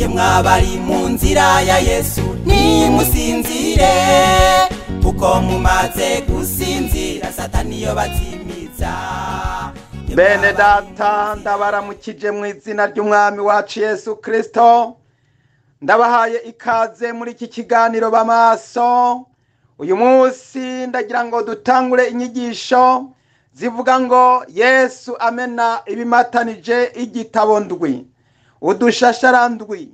Yemwa bari mu nzira ya Yesu nimusinzire kuko mumaze gusinzira Satani yo batimiza. Bene data ndabaramukije mu izina ry'umwami wacu Yesu Kristo, ndabahaye ikaze muri iki kiganiro Bamaso. Uyu munsi ndagira ngo dutangure inyigisho zivuga ngo Yesu amena ibimatanije igitabo ndwi udushashara ndwi,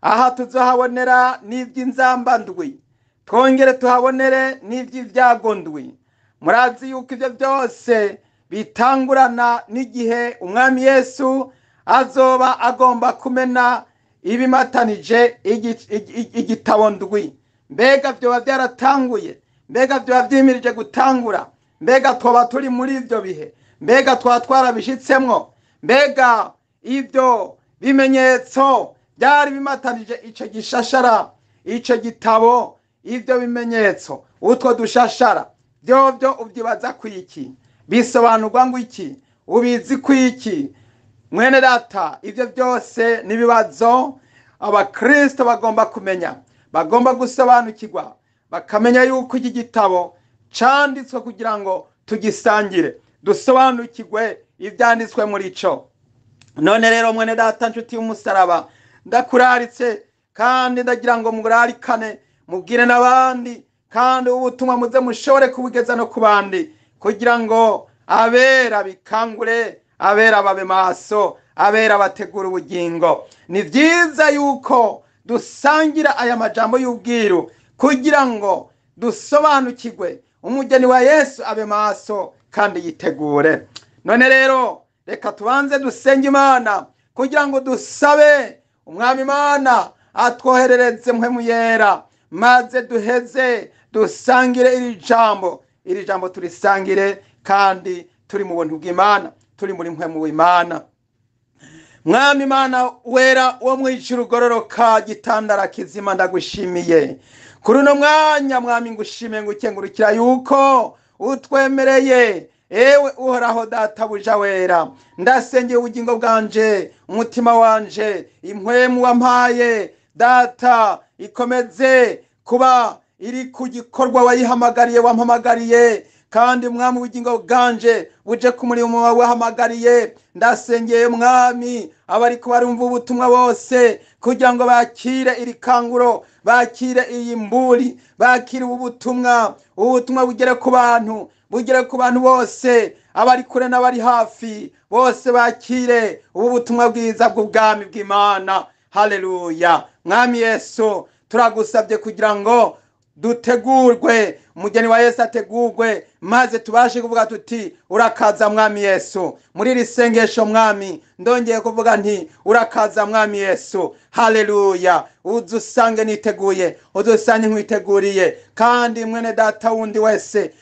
aha tuzohabonera n'iby'inzamba ndwi, twongere tuhabonere n'iby'ibyago ndwi. Murazi yuko ibyo byose bitangurana n'igihe umwami Yesu azoba agomba kumena ibimatanije igitabo ndwi. Mbega byoba byaratanguye, mbega byoba byimirije gutangura, mbega twoba turi muri ibyo bihe, mbega twatwara bishitsemwo, mbega ibyo bimenyetso byari bimatanije icyo gishashara, icyo gitabo, ibyo bimenyetso, utwo dushashara byobyo ubyibaza kwiki, bisobanurwa ngo iki, ubizi kwiki. Mwene data, ibyo byose nibibazo abakristo bagomba kumenya, bagomba gusobanukirwa, bakamenya yuko iki gitabo cyanditswe kugira ngo tugisangire, dusobanukirwe ibyanditswe muri cyo. None rero mwene data, nshuti y'umusaraba, ndakuraritse kandi ndagira ngo murarikane, mubwire n'abandi, kandi ubutumwa muze mushobore kubugeza no kubandi, kugira ngo abera bikangure, abera babe maso, abera bategura ubugingo. Ni byiza yuko dusangira aya majambo y'ubwiru kugira ngo dusobanukirwe, umugeni wa Yesu abe maso kandi yitegure. None rero reka tubanze dusenge Imana kugira ngo dusabe umwami Imana atwoherereze mpemu yera, maze duheze dusangire iri jambo, iri jambo turisangire kandi turi mu buntu bw'Imana, turi muri mpemu w'Imana. Mwami Imana wera wo mu ijuru gororoka, gitandara kizima, ndagushimiye kuri uno mwanya. Mwami ngushimiye, ngukengurukira yuko utwemereye, ewe uhoraho databuja wera. Ndasengeye ubugingo bwanje, umutima wanje, impwemu wampaye data, ikomeze kuba iri ku gikorwa wayihamagariye, wampamagariye, kandi mwami ubugingo bwanje buje kumurimo wawe wahamagariye. Ndasengeye mwami abari kubarumva ubutumwa bose kugira ngo bakire iri kanguro, bakire iyi mburi, bakire ubutumwa, ubutumwa bugere ku bantu, bugere ku bantu bose, abari kure n'abari hafi bose bakire ubutumwa bwiza bw'ubwami bw'Imana. Haleluya. Mwami Yesu, turagusabye kugira ngo dutegurwe, umugeni wa Yesu ategurwe, maze tubashe kuvuga tuti urakaza mwami Yesu. Muri iri sengesho mwami ndongeye kuvuga nti urakaza mwami Yesu. Haleluya. Udusange niteguye, udusange nkwiteguriye, kandi mwene data wundi wese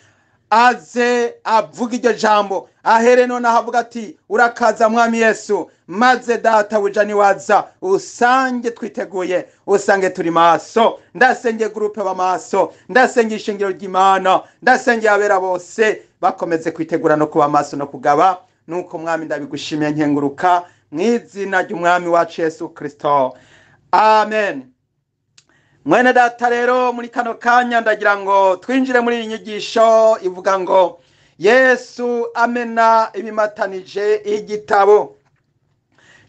aze avuga iryo jambo ahere none ahavuga ati urakaza mwami Yesu, maze data wujani waza usange twiteguye, usange turi maso. Ndasenge groupe Bamaso, ndasenge ishingiro ry'Imana, ndasenge abera bose bakomeze kwitegura no kuba maso no kugaba. Nuko mwami ndabigushimiye, nkenguruka mwizina ry'umwami wacu Yesu Kristo, amen. Mwene data rero muri kano kanya ndagira ngo twinjire muri inyigisho ivuga ngo Yesu amena ibimatanije igitabo.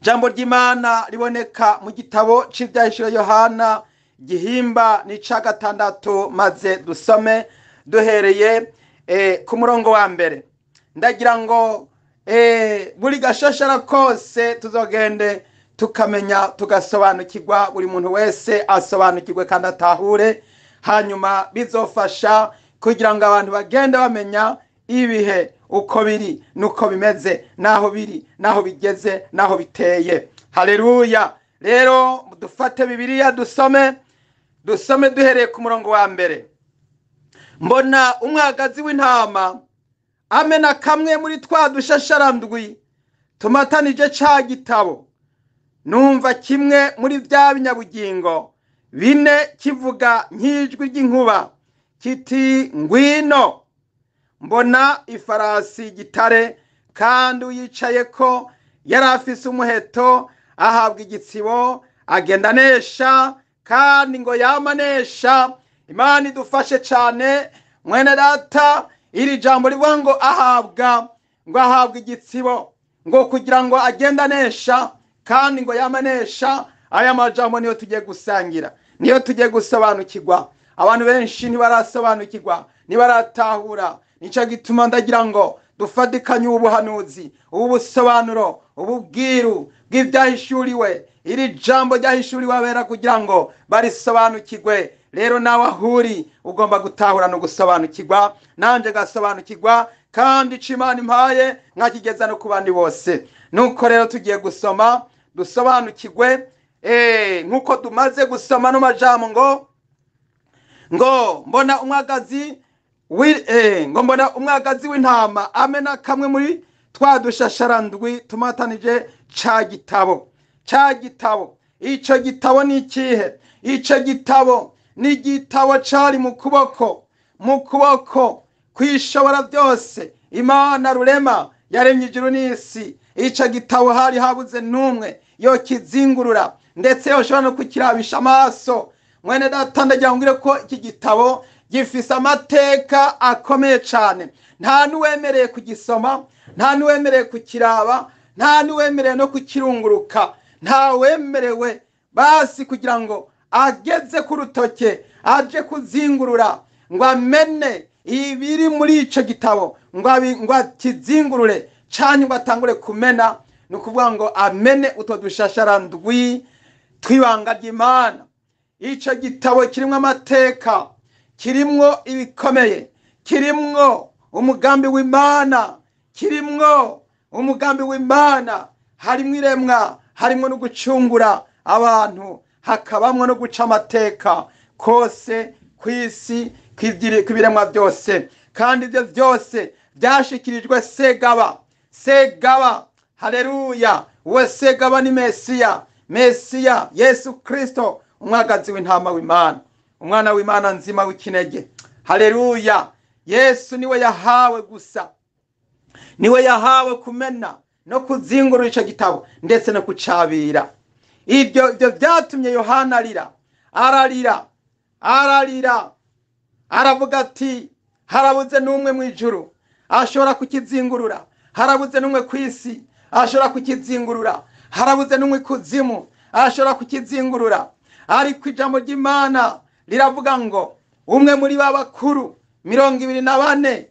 Jambo ry'Imana riboneka mu gitabo cy'ibyahishuro Yohana gihimba n'ica gatandatu, maze dusome duhereye ku murongo wa mbere. Ndagira ngo buri gashashara kose tuzogende tukamenya, tugasobanukirwa, buri muntu wese asobanukirwe kandi atahure, hanyuma bizofasha kugira ngo abantu bagende bamenya ibihe uko biri nuko bimeze, naho biri, naho bigeze, naho biteye. Haleluya. Rero dufate Bibiliya dusome duhereye ku murongo wa mbere. Mbona umwagazi w'intama amena kamwe muri twa dushashara ndwi tumatanije cya gitabo, numva kimwe muri bya binyabugingo bine kivuga nk'ijwi ry'inkuba kiti ngwino. Mbona ifarasi gitare kandi uyicaye ko yarafise umuheto, ahabwa igitsibo, agenda anesha kandi ngo yamanesha. Imana idufashe cyane mwene data, iri jambo rivuga ngo ahabwa igitsibo ngo kugira ngo agenda anesha kandi ngo yamanesha. Aya majambo niyo tugiye gusangira, niyo tugiye gusobanukirwa. Abantu benshi ntibarasobanukirwa, ntibaratahura. Nico gituma ndagira ngo dufatikanye ubuhanuzi, ubusobanuro, ububwiru bw'ibyahishuriwe. Iri jambo ryahishuriwe abera kugira ngo barisobanukirwe. Rero nawe ahuri ugomba gutahura no gusobanukirwa, nanje gasobanukirwa kandi Imana impaye nkakigeza no kubandi bose. Nuko rero tugiye gusoma dusobanukirwe, nkuko tumaze gusoma no majambo ngo mbona umwagazi w'intama amena kamwe muri twadushasharandwi tumatanije ca gitabo. Ico gitabo ni ikihe? Ico gitabo ni gitabo cari mu kuboko kwishobora byose Imana rurema yaremye ijuru n'isi. Ico gitabo hari habuze numwe yo kizingurura ndetse yoshobora no kukirabisha amaso. Mwene data ndagira ngire ko iki gitabo gifise amateka akomeye cyane. Nta nuwemereye kugisoma, nta nuwemereye kukiraba, nta nuwemereye no kukirunguruka, nta wemerewe basi kugira ngo ageze ku rutoke aje kuzingurura ngo amene ibiri muri ico gitabo, ngo akizingurure cyane ngo atangure kumena. Ni ukuvuga ngo amene utwo dushasharandwi twibanga ry'Imana. Ico gitabo kirimwo amateka, kirimwo ibikomeye, kirimwo umugambi w'Imana, harimwo iremwa, harimwo no gucungura abantu, hakabamwo no guca amateka kose kwisi kwibiremwa byose. Kandi ibyo byose byashikirijwe segaba, haleluya, uwe segaba ni Mesiya Yesu Kristo, umwagazi w'intama w'Imana, umwana w'Imana nzima w'ikinege. Haleluya, Yesu niwe yahawe kumena no kuzingurura ico gitabo ndetse no kucabira. Ibyo byatumye Yohana ararira aravuga ati harabuze numwe mwijuru ashobora kukizingurura, harabuze numwe kwisi ashobora kukizingurura, harabuze numwe kuzimu ashobora kukizingurura. Ariko ijambo ry'Imana riravuga ngo umwe muri babakuru 24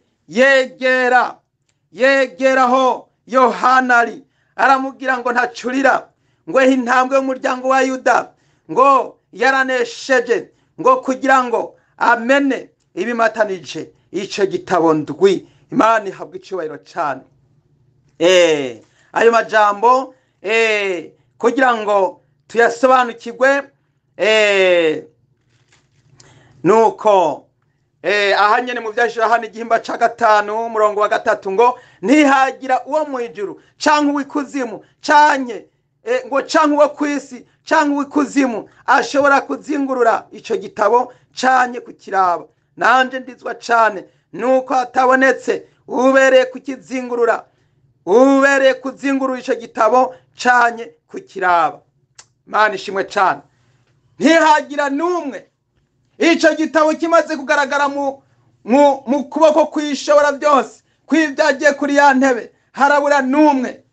yegeraho Yohanari aramugira ngo ntacurira, ngo intambwe y'umuryango wa Yuda, ngo yaranesheje, ngo kugira ngo amene ibimatanije ico gitabo ndwi. Imana ihabwa icyubahiro cyane. Ayo majambo kugira ngo tuyasobanukirwe, nuko ahanyene mu byashirahana igihimba ca 5 murongo wa 3 ngo ntihagira uwo mwijuru canke wikuzimu canke ngo canke uwo kwisi canke wikuzimu ashobora kuzingurura ico gitabo canke kukiraba. Nanje ndizwa cane nuko atabonetse ubereye kukizingurura, ubereye kuzingurura ico gitabo canke kukiraba. Imana ishimwe cyane. Ntihagira numwe ico gitabo kimaze kugaragara mu kuboko kwishobora byose kwibyagiye kuri ya ntebe, harabura numwe.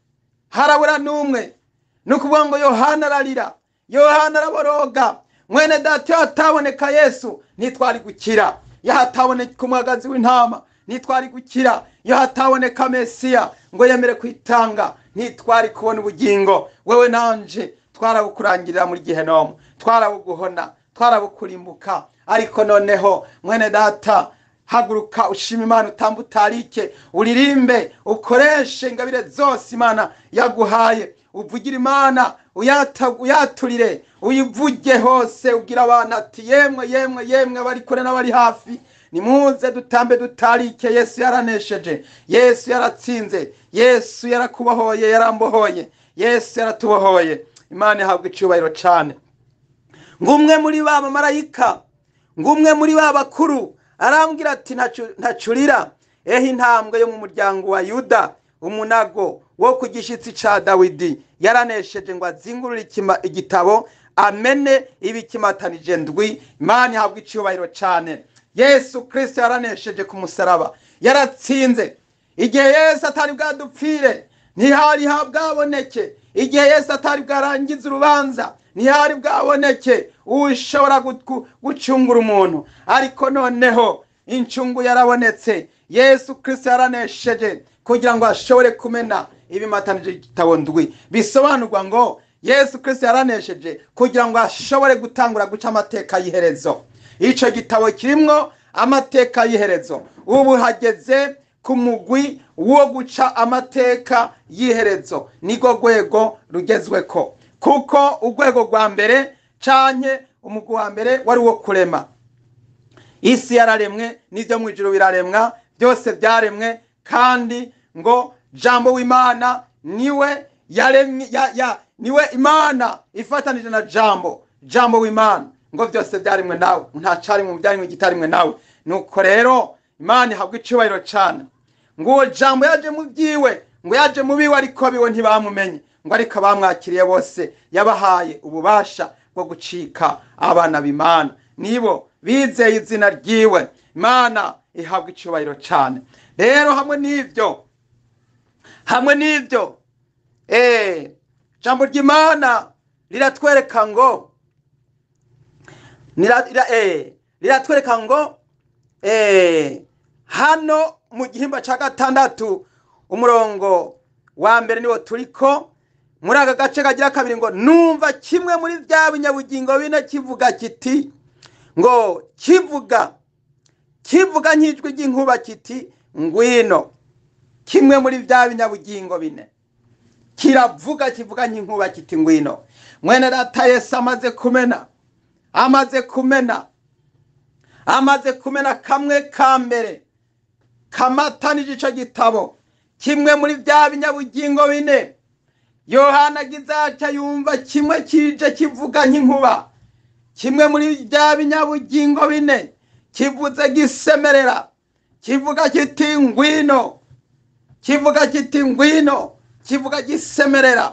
Nukuvuga ngo Yohana ararira, Yohana araboroga. Mwene data, ataboneka Yesu nitwari gukira, yahataboneka umwagazi w'intama nitwari gukira, yahataboneka Mesiya ngo yemere kwitanga nitwari kubona ubugingo. Wewe nanje twarabukurangirira muri Gihenomu, twarabuguhona, twarabukurimbuka. Ariko noneho mwene data, haguruka ushima Imana, utambutarike, uririmbe, ukoreshe ingabire zose Imana yaguhaye, uvugira Imana, uyaturire, uyivuge hose, ugira abantu ati yemwe bari kure n'abari hafi, nimuze dutambe dutarike. Yesu yaranesheje, Yesu yaratsinze, Yesu yarakubohoye, yarambohoye, Yesu yaratubohoye. Imana ihabwa icyubahiro cyane. Ngumwe muri baba marayika, ngumwe muri baba bakuru arambwira ati ntacurira, intambwe yo mu muryango wa Yuda, umunago wo ku gishitsi ca Dawidi, yaranesheje ngo azingurure igitabo amene ibikimatanije ndwi Imana ihabwa icyubahiro cyane. Yesu Kristo yaranesheje ku musaraba, yaratsinze. Igihe Yesu atari bwadupfire ntihari habwaboneke, igihe Yesu atari bwarangiza urubanza ntihari bwaboneke ushobora gucungura umuntu, ariko noneho incungu yarabonetse. Yesu Kristo yaranesheje kugira ngo ashobore kumena ibimatanije igitabo ndwi. Bisobanurwa ngo Yesu Kristo yaranesheje kugira ngo ashobore gutangura guca amateka y'iherezo. Icyo gitabo kirimwo amateka y'iherezo. Ubu hageze ku mugwi wo guca amateka y'iherezo. Niko rwego rugezweko, kuko urwego rwa mbere canke umugwi wa mbere wari wo kurema. Isi yararemwe n'ibyo mu ijuru biraremwa, byose byaremwe, kandi ngo jambo w'Imana niwe yaremye, niwe Imana ifatanije na jambo w'Imana, ngo byose byaremwe nawe, nta carimwe mu byaremwe gitarimwe nawe. Nuko rero Imana ihabwa icyubahiro cyane. Ngo jambo yaje mu byiwe, ngo yaje mu biwe, ariko biwe ntibamumenye, ngo ariko bamwakiriye bose yabahaye ububasha bwo gucika abana b'Imana, nibo bizeye izina ryiwe. Imana ihabwa icyubahiro cyane. Rero hamwe n'ibyo jambo ry'Imana liratwereka ngo hano mu gihimba ca gatandatu umurongo wa mbere niwo turiko. Muri aka gace kagira kabiri ngo numva kimwe muri bya binyabugingo bine kivuga kiti, ngo kivuga nk'ijwi ry'inkuba kiti ngwino. Kimwe muri bya binyabugingo bine kiravuga, kivuga nk'inkuba kiti ngwino. Mwene Data Yesu amaze kumena kamwe kambere kamatanije ico gitabo, kimwe muri bya binyabugingo bine. Yohana gizaca yumva kimwe kije kivuga nk'inkuba, kimwe muri bya binyabugingo bine kivuze gisemerera, kivuga kiti ngwino, kivuga gisemerera.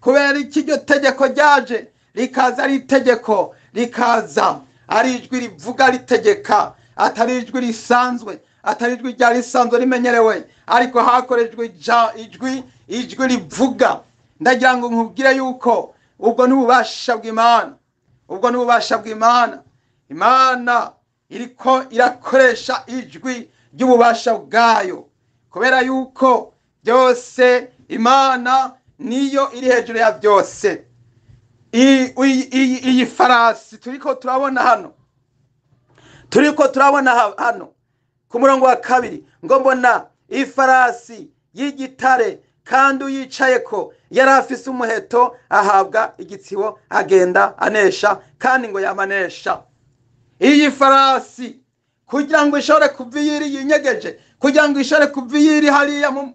Kubera ikiryo tegeko ryaje rikaza ari itegeko, rikaza ari ijwi rivuga ritegeka, atari ijwi risanzwe, atari ijwi ryari risanzwe rimenyerewe, ariko hakorejwe ijwi rivuga. Ndagira ngo nkubwire yuko ubwo n'ububasha bw'Imana. Imana iriko irakoresha ijwi ry'ububasha bwayo, kubera yuko byose Imana niyo iri hejuru ya byose. Iyi farasi turiko turabona hano ku murongo wa kabiri ngo mbona ifarasi y'igitare kandi uyicaye ko yarafise umuheto, ahabwa igitsibo, agenda anesha kandi ngo yamanesha. Iyi farasi kugira ngo ishore kuviyiri yinyegeje, kugira ngo ishore kuviyiri hariya mu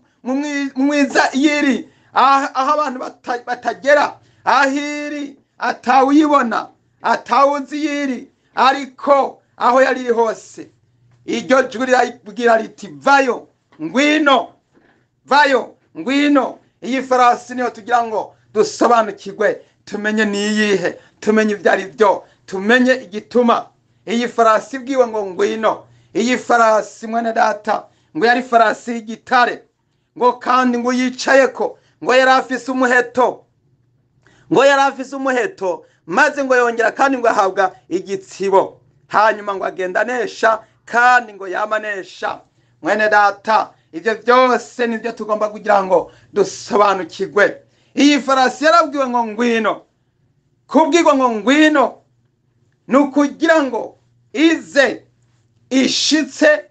mwiza yiri, aho abantu batagera, ahiri atawibona, atawuzi yiri, ariko aho yari hose iryo jwi rirayivugira riti vayo ngwino. Iyi farasi niyo tugira ngo dusobanukirwe, tumenye niyihe, tumenye ibyari byo, tumenye igituma iyi farasi bwiwe ngo ngwino. Iyi farasi mwene Data ngo yari farasi y'igitare, ngo kandi ngo yicayeko, ngo yarafise umuheto, maze ngo yongera kandi ngo ahabwa igitsibo, hanyuma ngo agenda anesha kandi ngo yamanesha. Mwene Data, ibyo byose nibyo tugomba kugira ngo dusobanukirwe. Iyi farasi yarabwiwe ngo ngwino. Kubwirwa ngo ngwino nukugira ngo ize ishitse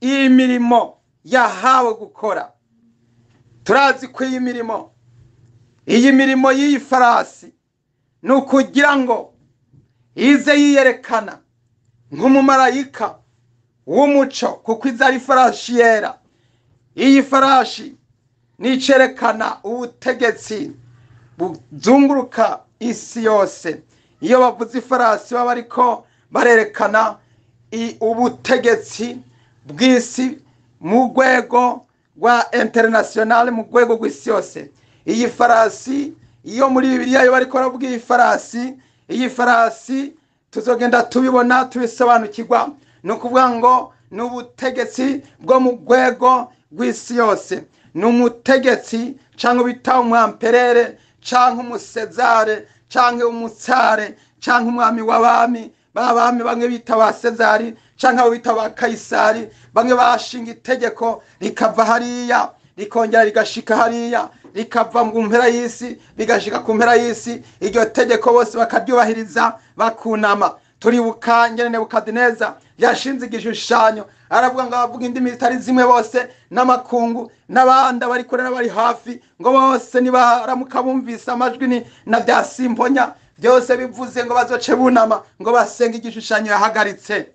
imirimo yahawe gukora. Turazi ko iyi mirimo y'iyi farasi nukugira ngo ize yiyerekana nk'umumarayika w'umuco, kuko iza ari farashi yera. Iyi farashi nicerekana ubutegetsi buzunguruka isi yose. Iyo bavuze ifarasi baba ariko barerekana ubutegetsi bw'isi mu rwego rwa international, mu rwego rw'isi yose. Iyi farasi iyo muri Bibiliya bariko bavuga iyi farasi tuzogenda tubibona tubisobanukirwa no kuvuga ngo nubutegetsi bwo mu gwego gw'isi yose numutegetsi cyangwa bita umwamperere cyangwa umusezare cyangwa umutsare cyangwa umwami w'abami babami bamwe bita ba Sezari cyangwa bita ba Kaisari bamwe bashinga itegeko rikava hariya rikongera rigashika hariya rikava mu mpera y'isi bigashika ku mpera y'isi iryo tegeko bose bakaryubahiriza bakunama turibuka nyene Nebukadineza yashinze igishushanyo aravuga ngo abavuga indimi zitari zimwe bose n'amakungu n'abanda bari kure n'abari hafi ngo bose nibaramuka bumvise amajwi ni na byasimponya byose bivuze ngo bazoce bunama ngo basenga igishushanyo yahagaritse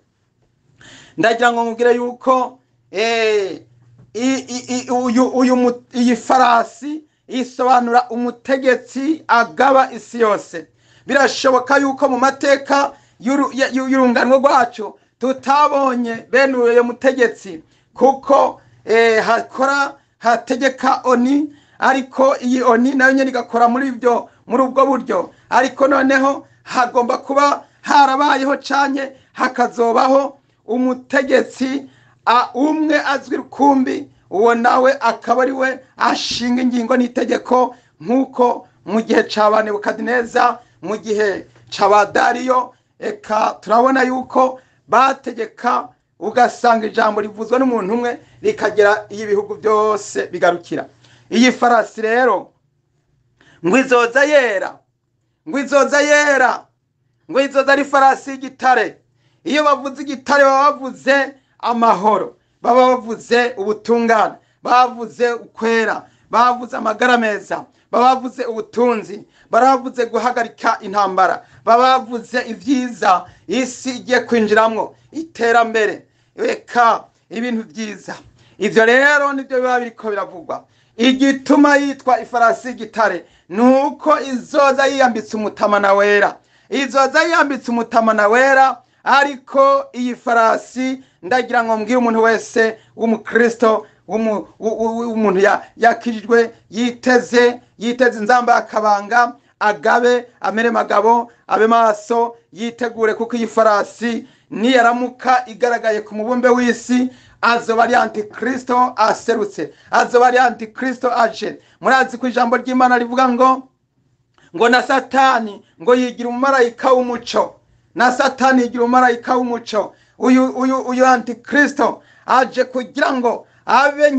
ndagira ngo ngubwire yuko iyi farasi isobanura umutegetsi agaba isi yose birashoboka yuko mu mateka y'urungano rwacu tutabonye bene uyo mutegetsi kuko hakora hategeka Oni ariko iyi Oni nayo nyene igakora muri ibyo muri ubwo buryo ariko noneho hagomba kuba harabayeho canye hakazobaho umutegetsi umwe azwi rukumbi uwo nawe akaba ariwe ashinga ingingo n'itegeko nkuko mu gihe cya Nebukadineza mu gihe cya Dariyo eka turabona yuko bategeka ugasanga ijambo rivuzwa n'umuntu umwe rikagera iyi bihugu byose bigarukira iyi farasi rero ngwizoza yera ari farasi y'igitare iyo bavuze igitare bavuze amahoro bavuze ubutungane bavuze ukwera bavuze amagara meza bavuze ubutunzi baravuze guhagarika intambara bavuze ivyiza isi igiye kwinjiramwo iterambere eka ibintu byiza ivyo rero nibyo biba biriko biravugwa igituma yitwa ifarasi gitare nuko izoza yiyambitse umutamana wera ariko iyi farasi ndagira ngo mbwire umuntu wese w'umukristo umuntu yakijwe yiteze nzamba akabanga agabe amere magabo abe maso yitegure kuko iyi farasi ni yaramuka igaragaye ku mubumbe w'isi azoba ari antikristo aserutse azoba ari antikristo aje murazi ku ijambo ry'Imana rivuga ngo na satani ngo yigira umumarayika w'umuco na satani yigira umumarayika w'umuco uyu antikristo aje kugira ngo abe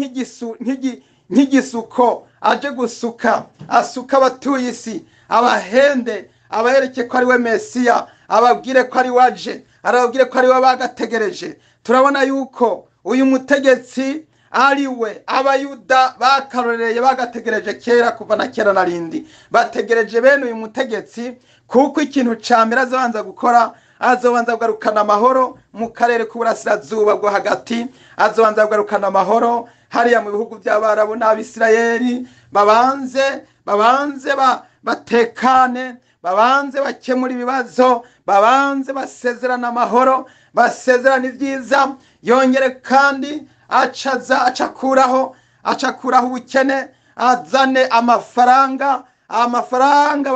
nk'igisuko aje gusuka asuka abatuye isi abahende abahereke ko ari we Mesiya ababwire ko ari waje arababwire ko ari we bagategereje turabona yuko uyu mutegetsi ari we abayuda bakaroreye bagategereje kera kuva na kera narindi bategereje bene uyu mutegetsi kuko ikintu cyamira azobanza gukora azobanza kugarukana amahoro mu karere k'uburasirazuba bwo hagati azobanza kugarukana amahoro hariya mu bihugu by'Abarabu n'Abisirayeli babanze batekane babanze bakemura ibibazo babanze basezerana amahoro basezerana ibyiza yongere kandi acakuraho ubukene azane amafaranga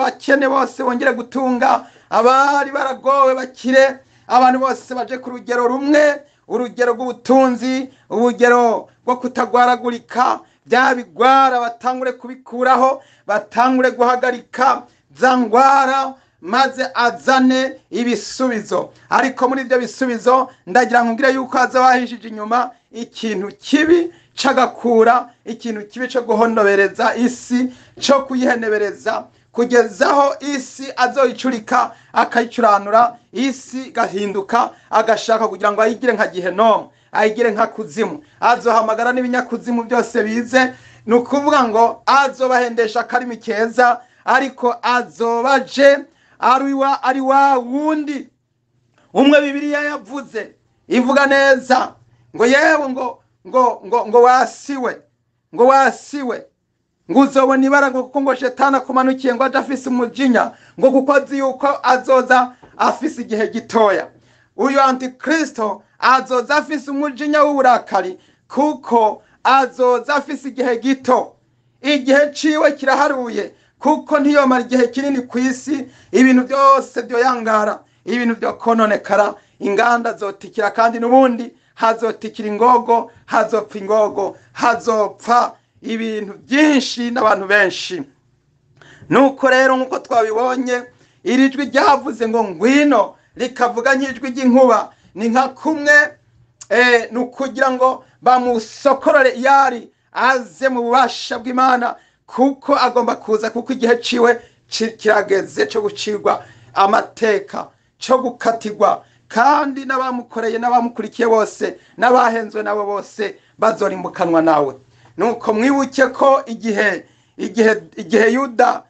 bakene bose bongere gutunga abari baragowe bakire abantu bose baje ku rugero rumwe urugero rw'ubutunzi urugero rwo kutagwaragurika bya bigwara batangure kubikuraho batangure guhagarika zangwara maze azane ibisubizo ariko muri ibyo bisubizo ndagira ngo ngire yuko azabahishije inyuma ikintu kibi cyagakura ikintu kibi cyo guhonobereza isi cyo kuyihenebereza kugezaho isi azoyicurika akayicuranura isi gahinduka agashaka kugira ngo ayigire nka Gihenomu ayigire nka kuzimu azohamagara n'ibinyakuzimu byose bize nukuvuga ngo azobahendesha akarimi keza ariko azobaje ari wa wundi umwe Bibiliya yavuze ivuga neza ngo yewe ngo wasiwe nguzobona ibara ngo kuko ngo shetana kumanukiye ngo adafise umujinya ngo kuko azi yuko azoza afise igihe gitoya uyu antikristo azoza afise umujinya w'uburakari kuko azoza afise igihe gito igihe ciwe kiraharuye kuko ntiyomara igihe kinini ku isi, ibintu byose byoyangara, ibintu byokononekara, inganda zotikira kandi nubundi hazotikira ingogo, hazopfa ingogo, hazopfa ibintu byinshi n'abantu benshi. Nuko rero nkuko twabibonye irijwi ryavuze ngo ngwino, rikavuga nk'ijwi ry'inkuba, ni nka kumwe nukugira ngo bamusokorore yari aze mu bubasha bw'Imana, kuko agomba kuza, kuko igihe ciwe kirageze cyo gucirwa amateka, cyo gukatirwa, kandi n'abamukoreye n'abamukurikiye bose n'abahenzwe nabo bose bazorimbukanwa nawe. Nuko mwibuke ko igihe Yuda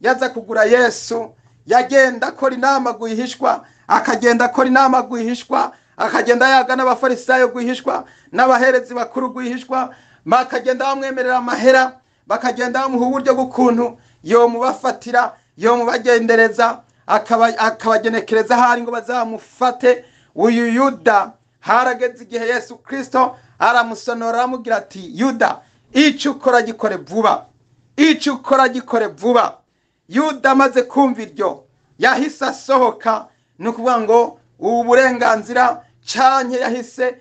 yaza kugura Yesu, yagenda akora inama guhishwa, akagenda akora inama guhishwa, akagenda yagana abafarisayo guhishwa n'abaherezi bakuru guhishwa, bakagenda bamwemerera amahera, bakagenda bamuha uburyo bw'ukuntu yo mubafatira, yo mubagendereza, akabagenekereza hari ngo bazamufate. Uyu Yuda harageze igihe Yesu Kristo aramusonora amugira ati, Yuda, icyo ukora gikore vuba, icyo ukora gikore vuba. Yuda amaze kumva iryo yahise asohoka, ni ukuvuga ngo ubu burenganzira cyane yahise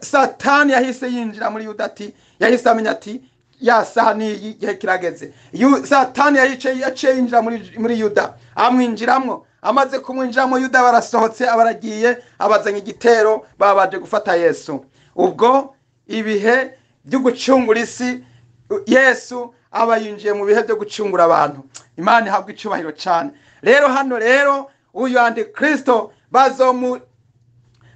Satani yahise yinjira muri Yuda, ati yahise amenya ati ya sahani igihe kirageze. Satani yaciye yinjira muri Yuda, amwinjiramo, amaze kumwinjiramo Yuda barasohotse, abaragiye abazanye igitero, babaje gufata Yesu. Ubwo ibihe byo gucungura isi, Yesu aba yinjiye mu bihe byo gucungura abantu. Imana ihabwa icyubahiro cyane. Rero hano rero uyu Antikristo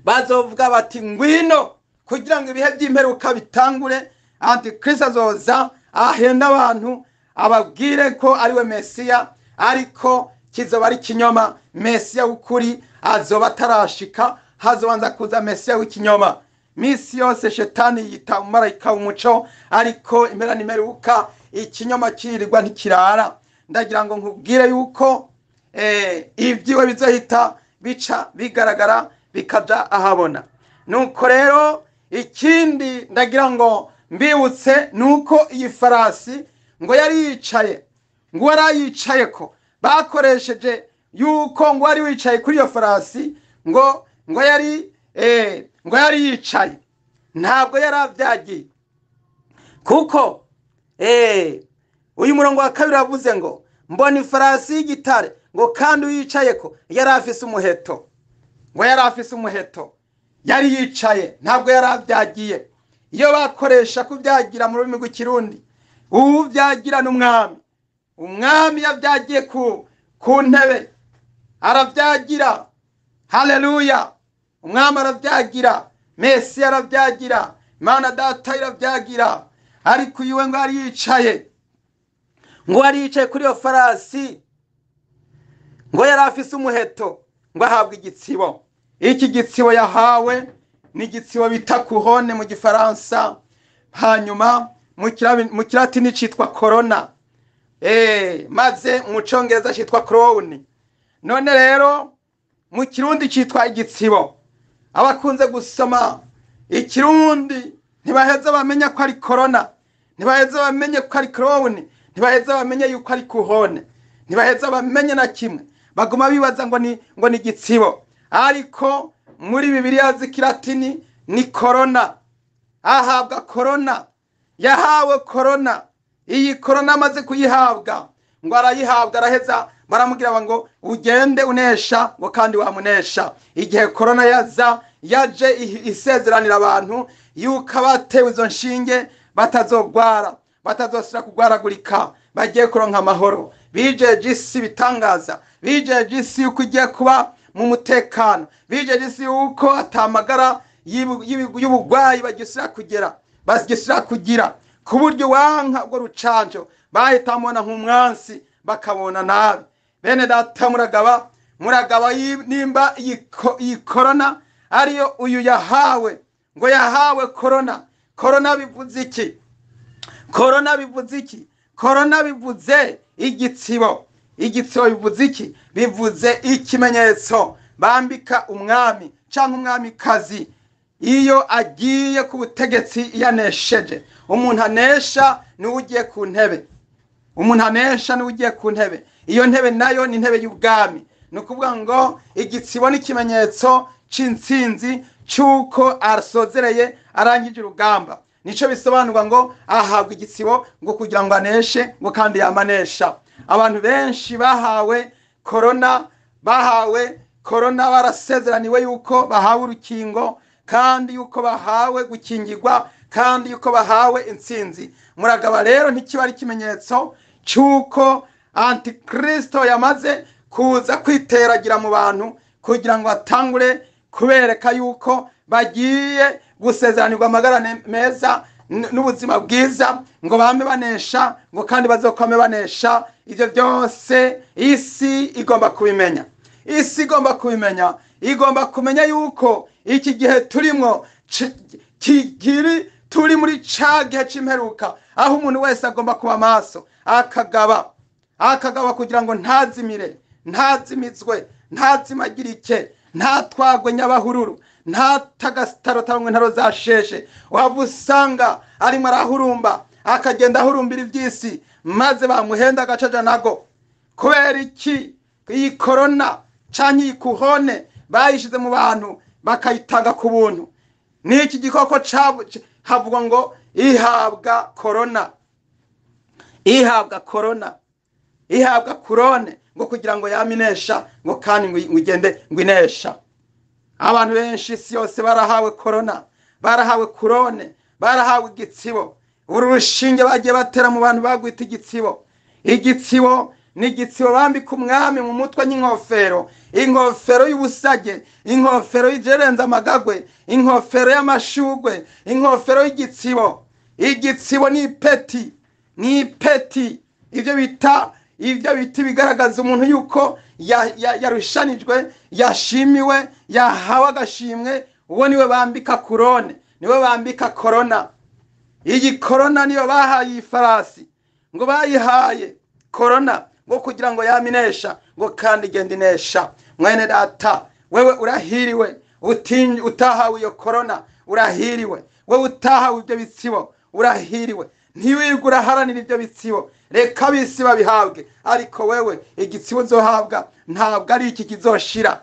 bazovuga bati ngwino, kugira ngo ibihe by'imperuka bitangure, Antikristo azoza ahenda abantu ababwire ko ariwe Mesiya, ariko kizoba ari kinyoma. Mesiya w'ukuri azoba atarashika, hazobanza kuza Mesiya w'ikinyoma. Misi yose Shetani yita umumarayika w'umuco, ariko impera n'imeruka ikinyoma kirirwa ntikirara. Ndagira ngo nkubwire yuko ibyiwe bizohita bica bigaragara, bikaja ahabona. Nuko rero ikindi ndagira ngo mbibutse nuko iyi farasi ngo yariyicaye, ngo warayicaye ko bakoresheje yuko ngo wari wicaye kuri iyo farasi, ngo yari yari yicaye, ntabwo yaravyagiye. Kuko uyu murongo wa kabiri avuze ngo mbona ifarasi y'igitare, ngo kandi uyicaye ko yarafise umuheto, ngo yarafise umuheto, yari yicaye, ntabwo yaravyagiye. Iyo bakoresha kubyagira mu rurimi rw'ikirundi, ubu byagira n'umwami. Umwami yavyagiye ku ntebe, aravyagira. Haleluya! Umwami aravyagira, Mesiya aravyagira, Imana Data iravyagira, ariko yiwe ngo ari yicaye, ngo ari yicaye kuri iyo farasi, ngo yarafise umuheto, ngo ahabwa igitsibo. Iki gitsibo yahawe ni gitsibo bita couronne mu Gifaransa, hanyuma mu Kilatini citwa corona, maze mu Congereza citwa crown. None rero mu Kirundi citwa igitsibo. Abakunze gusoma ikirundi ntibaheza bamenya ko ari corona, ntibaheza bamenye ko ari crown, ntibaheza bamenye yuko ari couronne, ntibaheza bamenye na kimwe, baguma bibaza ngo ni gitsibo. Ariko muri Bibiliya z'Ikilatini ni corona. Ahabwa corona, yahawe corona. Iyi corona amaze kuyihabwa, ngo arayihabwa, araheza baramubwira ngo ugende unesha, ngo kandi wamunesha. Igihe corona yaza, yaje isezeranira abantu yuko batewe izo nshinge batazogwara, batazosira kugwaragurika, bagiye kuronka amahoro. Bijeje isi bitangaza, bijeje isi yuko igiye kuba mu mutekano, bijeje isi yuko atamagara y'ubugwayi bagisira kugira, ku buryo wanka ubwo rucanjo bahitamona nk'umwansi bakabona nabi. Bene data, muragaba nimba iyi corona ariyo uyu yahawe, ngo yahawe corona. Corona bivuze iki? Corona bivuze iki? Corona bivuze igitsibo. Igitsibo bivuze iki? Bivuze ikimenyetso bambika umwami cyangwa umwamikazi iyo agiye ku butegetsi yanesheje. Umuntu anesha ni ugiye ku ntebe, umuntu anesha ni ugiye ku ntebe, iyo ntebe nayo ni ntebe y'ubwami. Nukuvuga ngo igitsibo ni kimenyetso c'intsinzi cyuko arasozereye arangije urugamba. Nico bisobanurwa ngo ahabwa igitsibo ngo kugira ngo aneshe ngo kandi yamanesha. Abantu benshi bahawe corona, bahawe corona barasezeraniwe yuko bahawe urukingo, kandi yuko bahawe gukingirwa, kandi yuko bahawe intsinzi. Muragaba rero ntikiba ari kimenyetso cyuko antikristo yamaze kuza kwiteragira mu bantu kugira ngo atangure kubereka yuko bagiye gusezeranirwa amagara meza n'ubuzima bwiza, ngo bame banesha, ngo kandi bazokome banesha. Ibyo byose isi igomba kubimenya. Isi igomba kubimenya, igomba kumenya yuko iki gihe turimo kigiri, turi muri cyagihe cy'imperuka, aho umuntu wese agomba kuba maso, akagaba kugira ngo ntazimire, ntazimizwe, ntazimagirike, ntatwagwe nyabahururu, ntatagastarotamwe ntaro zasheshe. Wabusanga arimo arahurumba akagenda ahurumbira iby'isi, maze bamuhenda agacaja nago. Kubera iki iyi corona canke ikuhone bayishize mu bantu bakayitanga ku buntu? Niki gikoko havugwa ngo ihabwa COURONNE ngo kugira ngo yaminesha, ngo kandi ngugende ngwinesha. Abantu benshi si yose barahawe corona, barahawe COURONNE, barahawe igitsibo. Urushinge bagiye batera mu bantu bagwita igitsibo. Igitsibo ni gitsibo bambika umwami mu mutwe n'inkofero, inkofero y'ubusage, inkofero y'ijerenza amagagwe, inkofero y'amashugwe, inkofero y'igitsibo. Igitsibo ni peti, ni peti. Ibyo biti bigaragaza umuntu yuko yarushanijwe, yashimiwe, yahawe agashimwe. Uwo niwe bambika COURONNE, niwe bambika corona. Iyi corona niyo bahaye ifarasi, ngo bayihaye corona ngo kugira ngo yaminesha, ngo kandi igende inesha. Mwene data, wewe urahiriwe utahawe iyo corona, urahiriwe. Wewe utahawe ibyo bitsibo, urahiriwe. Ntiwigura haranira ibyo bitsibo, reka bisi babihabwe. Ariko wewe igitsibo zohabwa ntabwo ari iki kizoshira,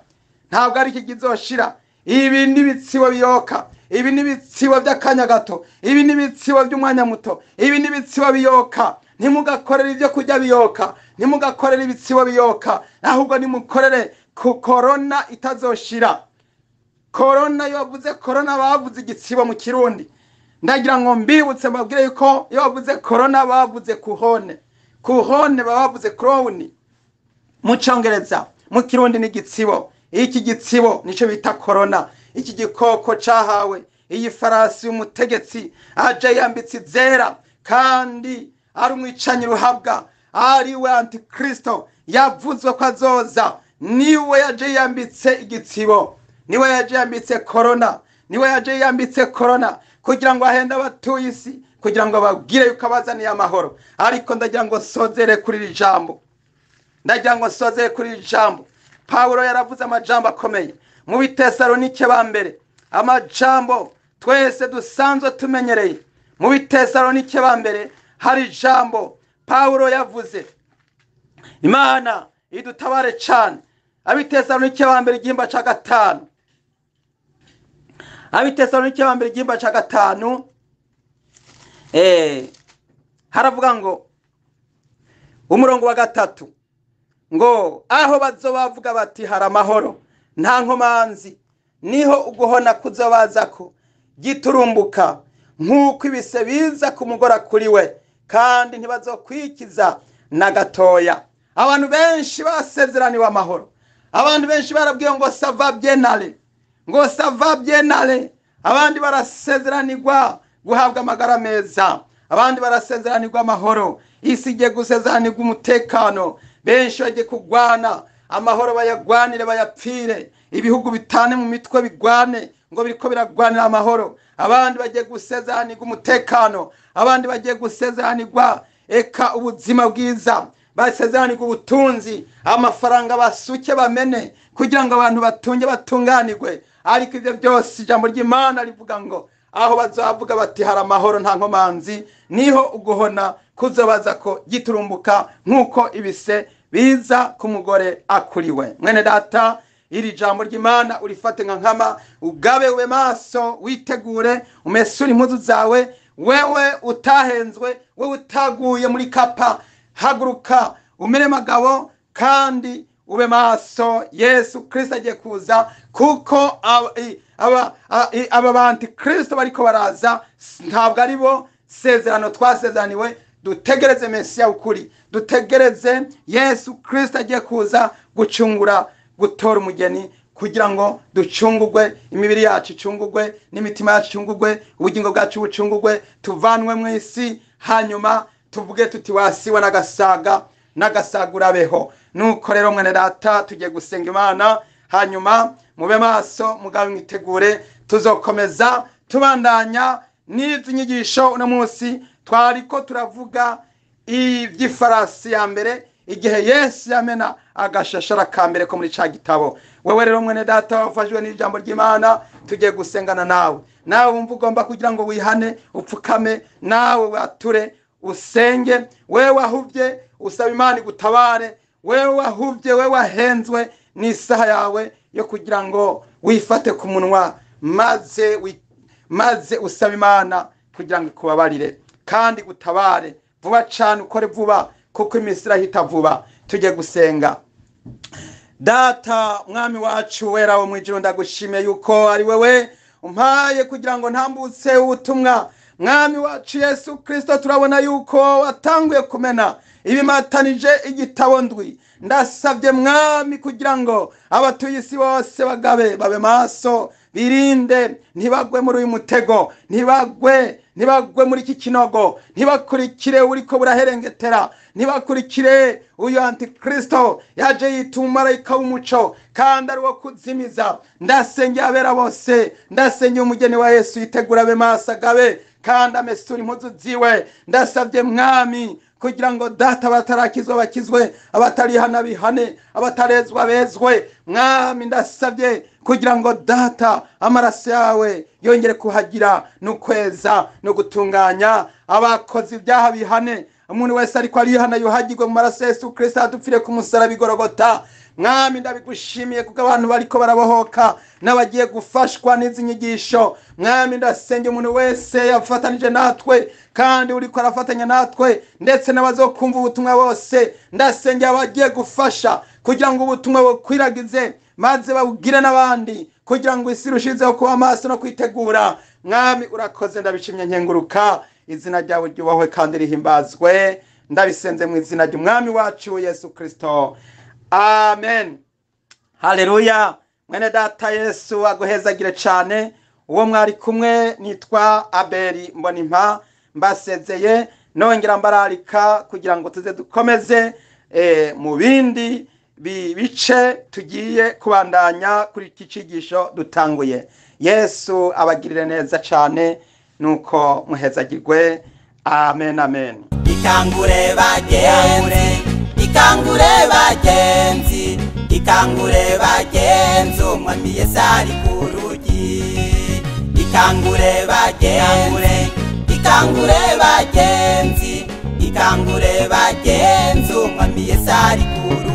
ntabwo ari iki kizoshira. Ibi ni bitsibo biyoka, ibi ni bitsibo by'akanya gato, ibi ni bitsibo by'umwanya muto, ibi ni bitsibo biyoka. Nimugakorera ibyo kujya biyoka, nimugakorera ibitsibo biyoka, ahubwo nimukorere ku corona itazoshira. Corona yo bavuze corona, bavuze igitsibo mu Kirundi. Ndagira ngo mbibutse mbabwire yuko yo bavuze corona bavuze COURONNE. COURONNE bavuze COURONNE mu Cyongereza, mu Kirundi ni igitsibo. Iki gitsibo nico bita corona. Iki gikoko cyahawe iyi farasi y'umutegetsi aje yambitse zera, kandi ari umwicanyi ruhabwa, ari we antikristo yavuzwe ko azoza. Niwe yaje yambitse igitsibo, niwe yaje yambitse corona, niwe yaje yambitse corona kugira ngo ahenda abatuye isi, kugira ngo ababwire yuko abazaniye amahoro. Ariko ndagira ngo sozere kuri iri jambo, ndagira ngo sozere kuri iri jambo. Paulo yaravuze amajambo akomeye mu Bitesalonike ba mbere, amajambo twese dusanzwe tumenyereye. Mu Bitesalonike ba mbere hari jambo Paulo yavuze, Imana idutabare cyane. Abitesalonike ba mbere igihimba ca gatanu, Abitesalonike ba mbere igihimba ca gatanu, haravuga ngo umurongo wa gatatu, ngo aho bazobavuga bati hari amahoro nta nkomanzi, niho uguhona kuzobaza ko giturumbuka nkuko ibise biza kumugora kuri we, kandi ntibazokwikiza na gatoya. Abantu benshi basezeraniwe amahoro, abantu benshi barabwiye ngo sava bienale, ngo sava bienale. Abandi barasezeranirwa guhabwa amagara meza, abandi barasezeranirwa amahoro. Isi igiye gusezeranirwa umutekano, benshi bagiye kugwana amahoro, bayagwanire bayapfire. Ibihugu bitane mu mitwe bigwane ngo biriko biragwanira amahoro. Abandi bagiye gusezeranirwa umutekano, abandi bagiye gusezeranirwa eka ubuzima bwiza, basezerane ku butunzi, amafaranga basuke bamene kugira ngo abantu batunge batunganirwe. Ariko ibyo byose ijambo ry'Imana rivuga ngo aho bazavuga bati hari amahoro nta nkomanzi, niho uguhona kuzabaza ko giturumbuka nkuko ibise biza ku mugore akuriwe. Mwene data, iri jambo ry'Imana urifate nkama, ugabewe maso, witegure, umesure impuzu zawe, wewe utahenzwe, wewe utaguye muri kapa, haguruka umere magabo kandi ube maso. Yesu Kristo agiye kuza, kuko aba bantu Kristo bariko baraza ntabwo ari bo sezerano twasezeraniwe. Dutegereze Mesiya ukuri, dutegereze Yesu Kristo agiye kuza gucungura, gutora umugeni kugira ngo ducungugwe, imibiri yacu icungugwe, n'imitima yacu icungugwe, ubugingo bwacu bucungugwe, tuvanwe mu isi, hanyuma tuvuge tuti wasiwe nagasaga nagasagura beho. Nuko rero mwene data, tugiye gusenga Imana, hanyuma mube maso, mugabe mwitegure, tuzokomeza tubandanya n'izi nyigisho. Uno munsi twariko turavuga iby'ifarasi ya mbere, igihe Yesu yamena agashashara kambere ko muri ca gitabo. Wewe rero mwene data wafashwe n'ijambo ry'Imana, tugiye gusengana nawe, nawe wumva ugomba kugira ngo wihane, upfukame, nawe wature usenge. Wewe wahuvye usaba Imana gutabare, wewe wahuvye, wewe wahenzwe, ni isaha yawe yo kugira ngo wifate ku munwa maze usaba Imana kugira ngo kubabarire kandi gutabare vuba cyane, ukore vuba kuko imisira hita vuba. Tujye gusenga. Data mwami wacu wera wo mwijuru, ndagushimiye yuko ari wewe umpaye kugira ngo ntambutse ubutumwa. Mwami wacu Yesu Kristo, turabona yuko watanguye kumena ibimatanije igitabo ndwi. Ndasabye mwami kugira ngo abatuye isi bose bagabe, babe maso, birinde, ntibagwe muri uyu mutego, ntibagwe muri iki kinogo, ntibakurikire uriko buraherengetera, ntibakurikire uyu antikristo yaje yitumarayika w'umuco kandi ari wo kuzimiza. Ndasengera abera bose, ndasengera umugeni wa Yesu, yitegura abe maso, agabe kandi amesure impuzu ziwe. Ndasabye mwami kugira ngo data batarakizwa bakizwe, abatarihana bihane, abatarezwa bezwe. Mwami ndasabye kugira ngo data amaraso yawe yongere kuhagira, nukweza no gutunganya abakoze ibyaha bihane. Umuntu wese ariko arihana yuhagirwe mu maraso Yesu Kristo adupfire ku musaraba igorogota. Mwami ndabigushimiye kuko abantu bariko barabohoka n'abagiye gufashwa n'izi nyigisho. Mwami ndasenge umuntu wese yafatanije natwe kandi uriko arafatanya natwe, ndetse n'abazokumva ubutumwa bose. Ndasenge abagiye gufasha kugira ngo ubutumwa bukwiragize maze babugire n'abandi, kugira ngo isi irushizeho kuba amaso no kwitegura. Mwami urakoze, ndabishimye, nkenguruka, izina ryawe ryubahwe kandi rihimbazwe. Ndabisenze mu izina ry'Umwami wacu Yesu Kristo. Amen. Haleluya. Mwene data Yesu aguhezagire cyane. Uwo mwari kumwe nitwa Abel Mbonimpa, mbasezeye nongera mbararika kugira ngo tuze dukomeze mu bindi bice tugiye kubandanya kuri iki kigisho dutanguye. Yesu abagirire neza cyane, nuko muhezagirwe. Amen, amen. Ikangure bagenzi, umwami Yesu ari ku rugi. Ikangure bagenzi, umwami Yesu ari ku rugi.